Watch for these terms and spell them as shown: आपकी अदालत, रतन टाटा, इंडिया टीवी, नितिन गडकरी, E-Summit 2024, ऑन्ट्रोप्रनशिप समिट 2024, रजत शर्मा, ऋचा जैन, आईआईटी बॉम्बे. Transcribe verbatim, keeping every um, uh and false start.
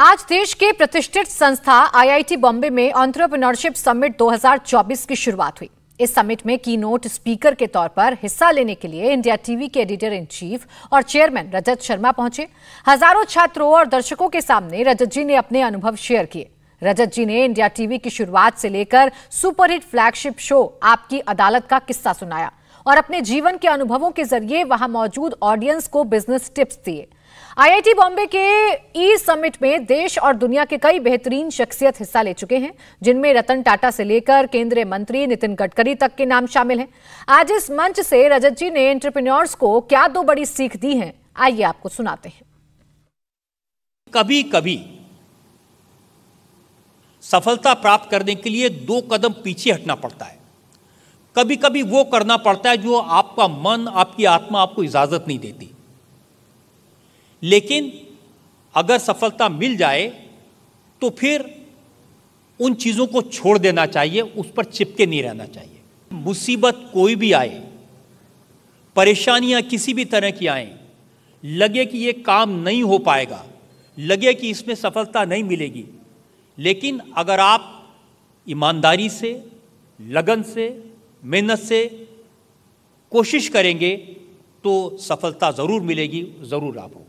आज देश के प्रतिष्ठित संस्था आईआईटी बॉम्बे में ऑन्ट्रोप्रनशिप समिट दो हज़ार चौबीस की शुरुआत हुई। इस समिट में कीनोट स्पीकर के तौर पर हिस्सा लेने के लिए इंडिया टीवी के एडिटर इन चीफ और चेयरमैन रजत शर्मा पहुंचे। हजारों छात्रों और दर्शकों के सामने रजत जी ने अपने अनुभव शेयर किए। रजत जी ने इंडिया टीवी की शुरुआत से लेकर सुपरहिट फ्लैगशिप शो आपकी अदालत का किस्सा सुनाया और अपने जीवन के अनुभवों के जरिए वहां मौजूद ऑडियंस को बिजनेस टिप्स दिए। आईआईटी बॉम्बे के ई समिट में देश और दुनिया के कई बेहतरीन शख्सियत हिस्सा ले चुके हैं, जिनमें रतन टाटा से लेकर केंद्रीय मंत्री नितिन गडकरी तक के नाम शामिल हैं। आज इस मंच से रजत जी ने एंटरप्रेन्योर्स को क्या दो बड़ी सीख दी है, आइए आपको सुनाते हैं। कभी कभी सफलता प्राप्त करने के लिए दो कदम पीछे हटना पड़ता है। कभी कभी वो करना पड़ता है जो आपका मन, आपकी आत्मा आपको इजाजत नहीं देती। लेकिन अगर सफलता मिल जाए तो फिर उन चीज़ों को छोड़ देना चाहिए, उस पर चिपके नहीं रहना चाहिए। मुसीबत कोई भी आए, परेशानियां किसी भी तरह की आए, लगे कि ये काम नहीं हो पाएगा, लगे कि इसमें सफलता नहीं मिलेगी, लेकिन अगर आप ईमानदारी से, लगन से, मेहनत से कोशिश करेंगे तो सफलता ज़रूर मिलेगी, ज़रूर आप होगा।